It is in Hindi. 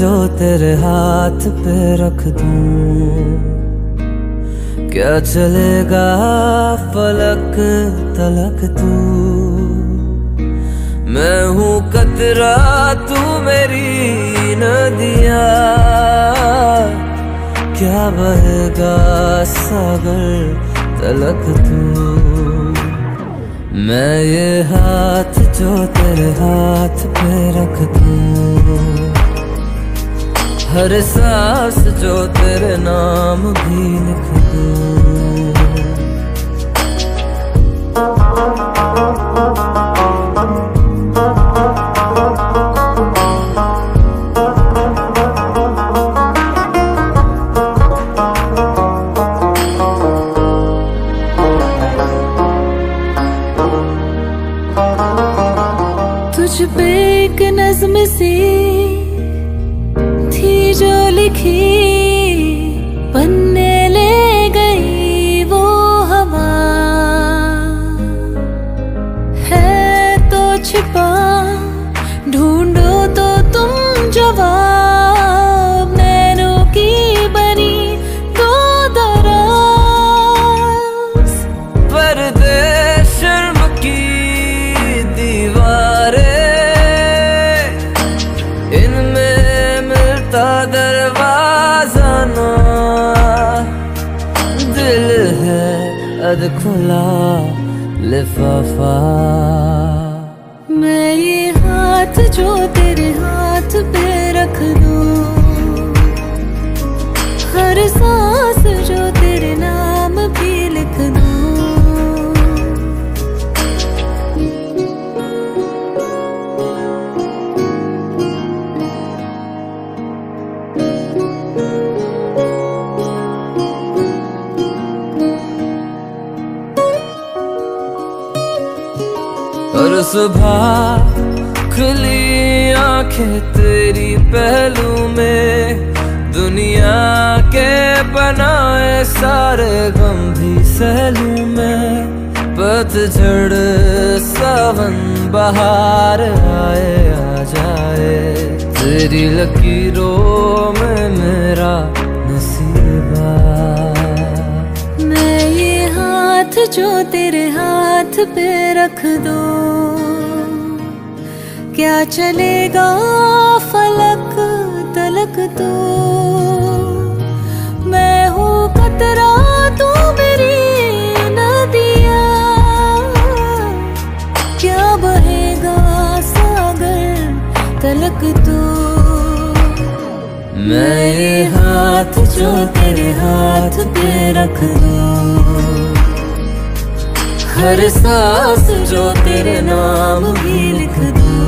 जो तेरे हाथ पे रख दूं, क्या चलेगा फलक तलक तू। मैं हूँ कतरा तू मेरी नदिया, क्या बहेगा सागर तलक तू। मैं ये हाथ जो तेरे हाथ पे रख दूं, हर सांस जो तेरे नाम भी लिख दूं। तुझ पे एक नज़्म सी जो लिखी, पन्ने ले गई वो हवा है तो छिपा, ढूंढो तो तुम जवाब। नैनों की बनी दो दराज़, पर्दे शर्म की दीवारें, इनमें दरवाजा ना। दिल है अध खुला लिफाफा, मैं ये हाथ जो तेरे हाथ पे रख दूं, हर सांस जो तेरे नाम भी लिख दूं। और सुबह खुली आंखें तेरी पहलू में, दुनिया के बनाए सारे गम भी सहलू में। पतझड़ सावन बहार आए आ जाए, तेरी लकीरों में मेरा नसीबा। मैं ये हाथ जो तेरे हाथ पे रख दो, क्या चलेगा फलक तलक तू। मैं हूँ कतरा तू मेरी नदिया, क्या बहेगा सागर तलक तू। मैं ये हाथ जो तेरे हाथ पे रख दो, हर सांस जो तेरे नाम भी लिख दूं।